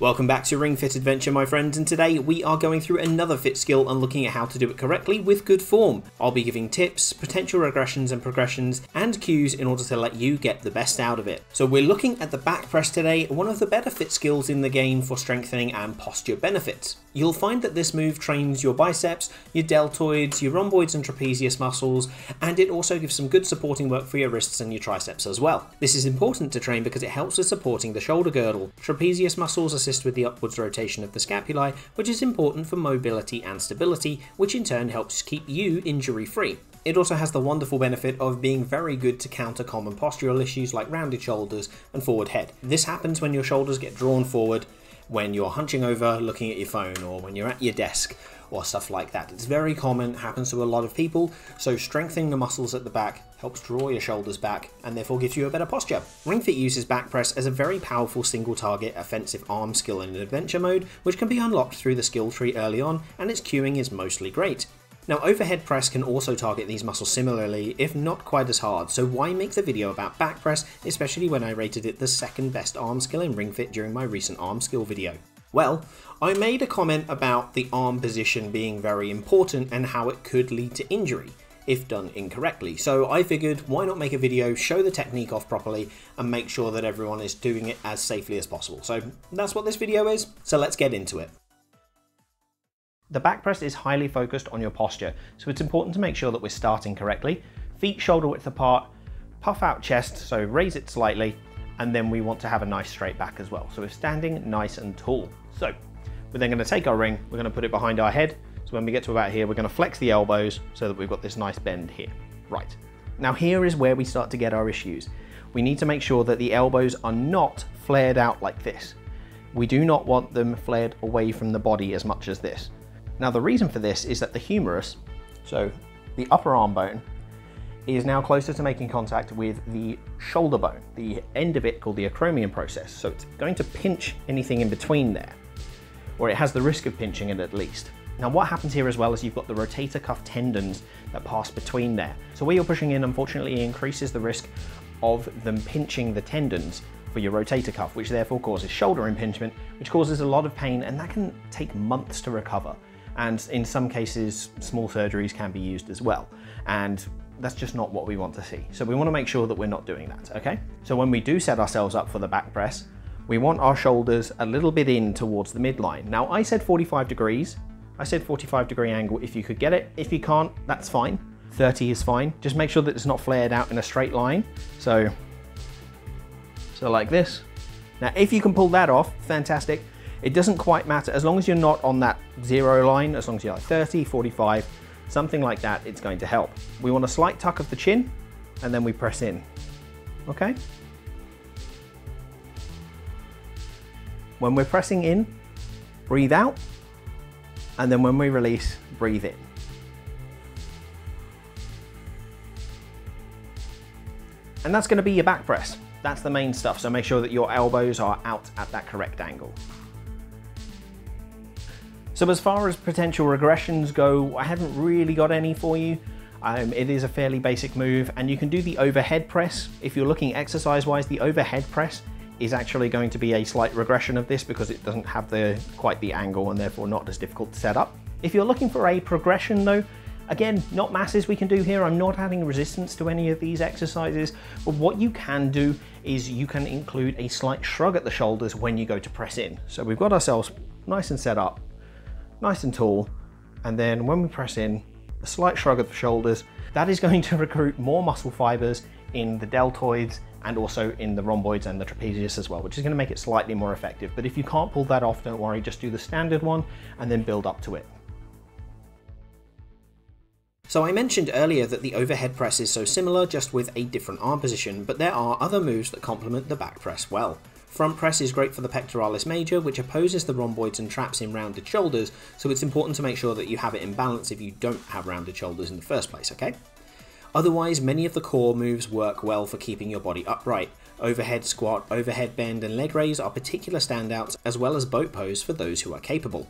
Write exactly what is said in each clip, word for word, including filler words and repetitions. Welcome back to Ring Fit Adventure, my friends, and today we are going through another fit skill and looking at how to do it correctly with good form. I'll be giving tips, potential regressions and progressions, and cues in order to let you get the best out of it. So we're looking at the back press today, one of the better fit skills in the game for strengthening and posture benefits. You'll find that this move trains your biceps, your deltoids, your rhomboids and trapezius muscles, and it also gives some good supporting work for your wrists and your triceps as well. This is important to train because it helps with supporting the shoulder girdle. Trapezius muscles are with the upwards rotation of the scapulae, which is important for mobility and stability, which in turn helps keep you injury-free. It also has the wonderful benefit of being very good to counter common postural issues like rounded shoulders and forward head. This happens when your shoulders get drawn forward, when you're hunching over, looking at your phone, or when you're at your desk, or stuff like that. It's very common, happens to a lot of people, so strengthening the muscles at the back helps draw your shoulders back and therefore gives you a better posture. Ring Fit uses back press as a very powerful single target offensive arm skill in an adventure mode, which can be unlocked through the skill tree early on, and its cueing is mostly great. Now, overhead press can also target these muscles similarly, if not quite as hard, so why make the video about back press, especially when I rated it the second best arm skill in Ring Fit during my recent arm skill video? Well, I made a comment about the arm position being very important and how it could lead to injury if done incorrectly. So I figured, why not make a video, show the technique off properly, and make sure that everyone is doing it as safely as possible. So that's what this video is, so let's get into it. The back press is highly focused on your posture, so it's important to make sure that we're starting correctly. Feet shoulder width apart, puff out chest, so raise it slightly, and then we want to have a nice straight back as well. So we're standing nice and tall. So we're then gonna take our ring, we're gonna put it behind our head. So when we get to about here, we're gonna flex the elbows so that we've got this nice bend here. Right, now here is where we start to get our issues. We need to make sure that the elbows are not flared out like this. We do not want them flared away from the body as much as this. Now the reason for this is that the humerus, so the upper arm bone, is now closer to making contact with the shoulder bone, the end of it called the acromion process. So it's going to pinch anything in between there, or it has the risk of pinching it at least. Now what happens here as well is you've got the rotator cuff tendons that pass between there. So where you're pushing in, unfortunately, increases the risk of them pinching the tendons for your rotator cuff, which therefore causes shoulder impingement, which causes a lot of pain, and that can take months to recover. And in some cases, small surgeries can be used as well. And that's just not what we want to see. So we want to make sure that we're not doing that, okay? So when we do set ourselves up for the back press, we want our shoulders a little bit in towards the midline. Now I said forty-five degrees. I said forty-five degree angle if you could get it. If you can't, that's fine. thirty is fine. Just make sure that it's not flared out in a straight line. So, so like this. Now if you can pull that off, fantastic. It doesn't quite matter, as long as you're not on that zero line, as long as you're like thirty, forty-five, something like that, it's going to help. We want a slight tuck of the chin, and then we press in, okay? When we're pressing in, breathe out, and then when we release, breathe in. And that's gonna be your back press. That's the main stuff, so make sure that your elbows are out at that correct angle. So as far as potential regressions go, I haven't really got any for you. Um, it is a fairly basic move, and you can do the overhead press. If you're looking exercise-wise, the overhead press is actually going to be a slight regression of this because it doesn't have the quite the angle and therefore not as difficult to set up. If you're looking for a progression though, again, not masses we can do here. I'm not adding resistance to any of these exercises, but what you can do is you can include a slight shrug at the shoulders when you go to press in. So we've got ourselves nice and set up, nice and tall, and then when we press in, a slight shrug of the shoulders. That is going to recruit more muscle fibers in the deltoids and also in the rhomboids and the trapezius as well, which is going to make it slightly more effective. But if you can't pull that off, don't worry, just do the standard one and then build up to it. So I mentioned earlier that the overhead press is so similar, just with a different arm position, but there are other moves that complement the back press well. Front press is great for the pectoralis major, which opposes the rhomboids and traps in rounded shoulders, so it's important to make sure that you have it in balance if you don't have rounded shoulders in the first place, okay? Otherwise, many of the core moves work well for keeping your body upright. Overhead squat, overhead bend, and leg raise are particular standouts, as well as boat pose for those who are capable.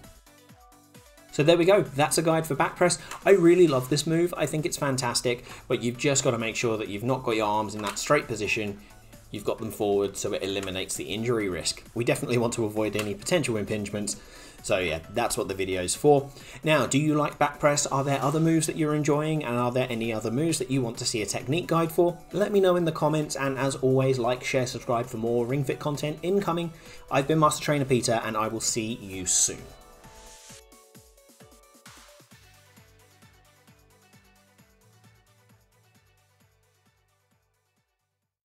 So there we go, that's a guide for back press. I really love this move, I think it's fantastic, but you've just got to make sure that you've not got your arms in that straight position. you've got them forward, so it eliminates the injury risk. We definitely want to avoid any potential impingements. So yeah, that's what the video is for. Now, do you like back press? Are there other moves that you're enjoying? And are there any other moves that you want to see a technique guide for? Let me know in the comments. And as always, like, share, subscribe for more Ring Fit content incoming. I've been Master Trainer Peter, and I will see you soon.